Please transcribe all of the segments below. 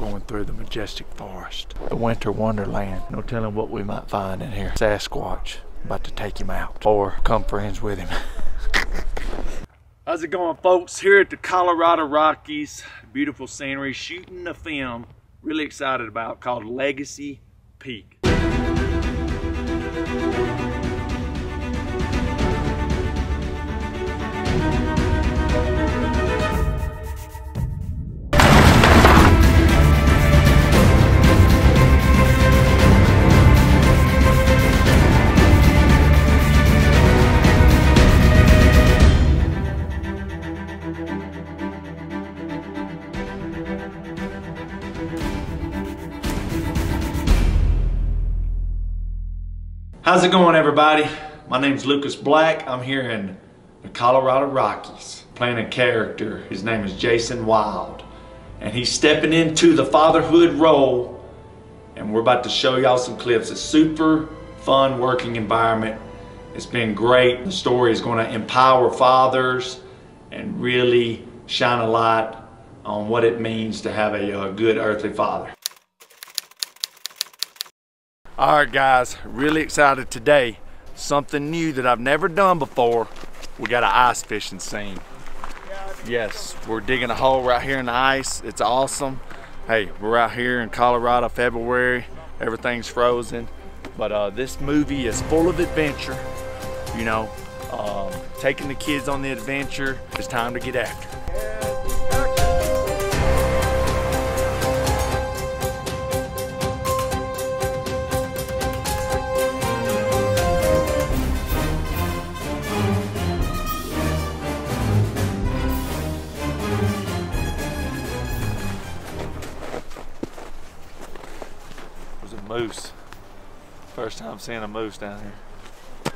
going through the majestic forest, the winter wonderland. No telling what we might find in here. Sasquatch, about to take him out, or come friends with him. How's it going, folks? Here at the Colorado Rockies, beautiful scenery, shooting a film really excited about called Legacy Peak. How's it going, everybody? My name's Lucas Black. I'm here in the Colorado Rockies playing a character. His name is Jason Wild, and he's stepping into the fatherhood role, and we're about to show y'all some clips. It's a super fun working environment. It's been great. The story is going to empower fathers and really shine a light on what it means to have a good earthly father. All right, guys, really excited today. Something new that I've never done before. We got an ice fishing scene. Yes, we're digging a hole right here in the ice. It's awesome. Hey, we're out here in Colorado, February. Everything's frozen. But this movie is full of adventure. You know, taking the kids on the adventure. It's time to get after it. Moose. First time seeing a moose down here.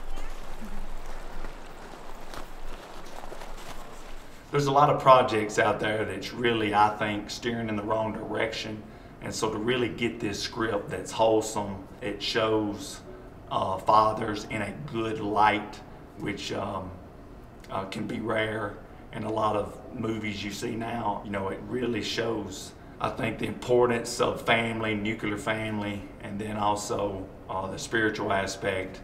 There's a lot of projects out there that's really, I think, steering in the wrong direction. And so to really get this script that's wholesome, it shows fathers in a good light, which can be rare in a lot of movies you see now. You know, it really shows, I think, the importance of family, nuclear family, and then also the spiritual aspect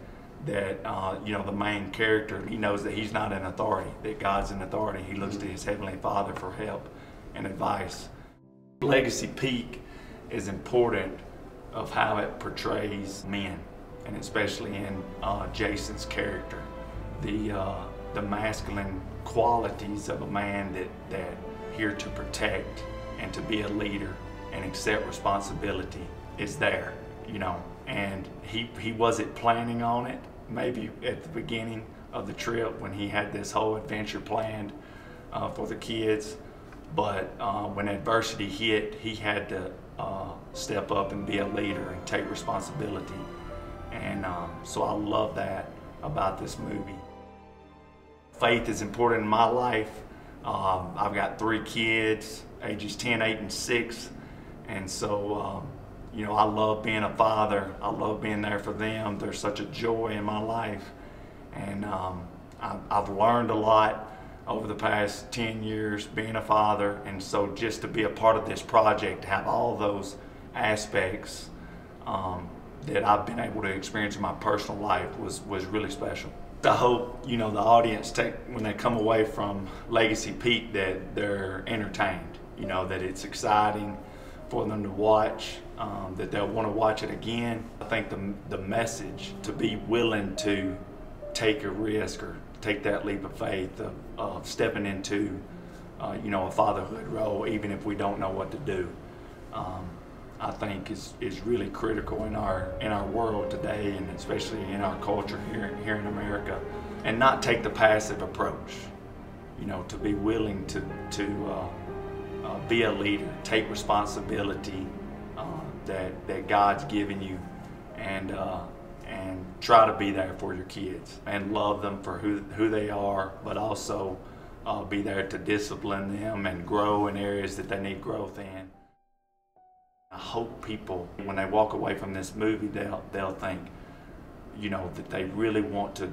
that, you know, the main character, he knows that he's not in authority, that God's in authority. He looks to his Heavenly Father for help and advice. Legacy Peak is important of how it portrays men, and especially in Jason's character. The masculine qualities of a man that here to protect, and to be a leader and accept responsibility is there, you know. And he wasn't planning on it, maybe at the beginning of the trip when he had this whole adventure planned for the kids. But when adversity hit, he had to step up and be a leader and take responsibility. And so I love that about this movie. Faith is important in my life. I've got 3 kids, ages 10, 8, and 6. And so, you know, I love being a father. I love being there for them. There's such a joy in my life. And I've learned a lot over the past 10 years being a father. And so just to be a part of this project, to have all those aspects that I've been able to experience in my personal life was really special. I hope, you know, the audience when they come away from Legacy Peak that they're entertained, you know, that it's exciting for them to watch, that they'll want to watch it again. I think the message to be willing to take a risk or take that leap of faith of stepping into, you know, a fatherhood role, even if we don't know what to do, I think is really critical in our world today, and especially in our culture here in America. And not take the passive approach, you know, to be willing to be a leader, take responsibility that God's given you, and try to be there for your kids and love them for who they are, but also be there to discipline them and grow in areas that they need growth in. I hope people, when they walk away from this movie, they'll think, you know, that they really want to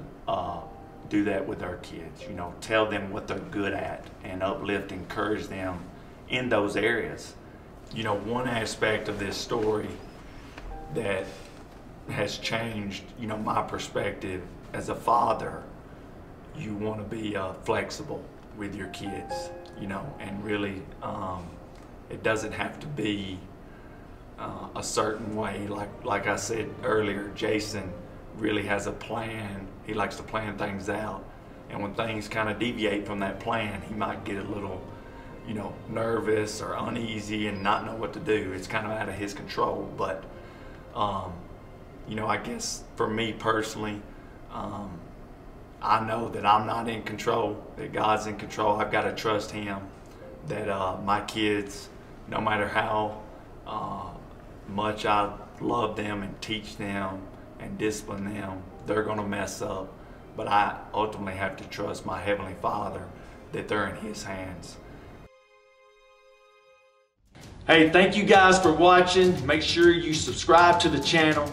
do that with their kids. You know, tell them what they're good at and uplift, encourage them in those areas. you know, one aspect of this story that has changed, you know, my perspective as a father, you want to be flexible with your kids, you know, and really it doesn't have to be a certain way. Like I said earlier, Jason really has a plan. He likes to plan things out, and when things kind of deviate from that plan, he might get a little, you know, nervous or uneasy and not know what to do. It's kind of out of his control. But you know, I guess for me personally, I know that I'm not in control, that God's in control. I've got to trust him, that my kids, no matter how much I love them and teach them and discipline them, they're going to mess up. But I ultimately have to trust my Heavenly Father that they're in his hands. Hey, thank you guys for watching. Make sure you subscribe to the channel,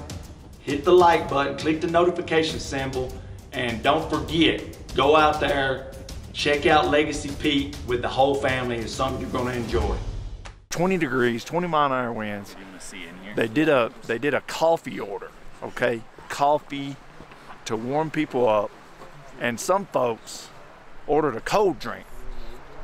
hit the like button, click the notification symbol, and don't forget, go out there, check out Legacy Peak with the whole family. It's something you're going to enjoy. 20 degrees, 20-mile-an-hour winds. They did a coffee order, okay? Coffee to warm people up. And some folks ordered a cold drink,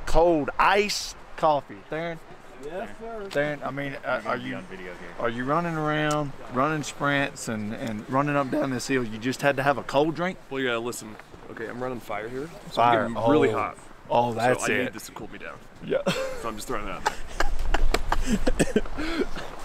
cold iced coffee. Theron? Yes, sir. Theron, I mean, are you on video here? Are you running around, running sprints, and running up down this hill? You just had to have a cold drink? Well, yeah. Listen, okay, I'm running fire here. So fire. I'm getting really hot. Oh, that's it. So I need this to cool me down. Yeah. So I'm just throwing that out there.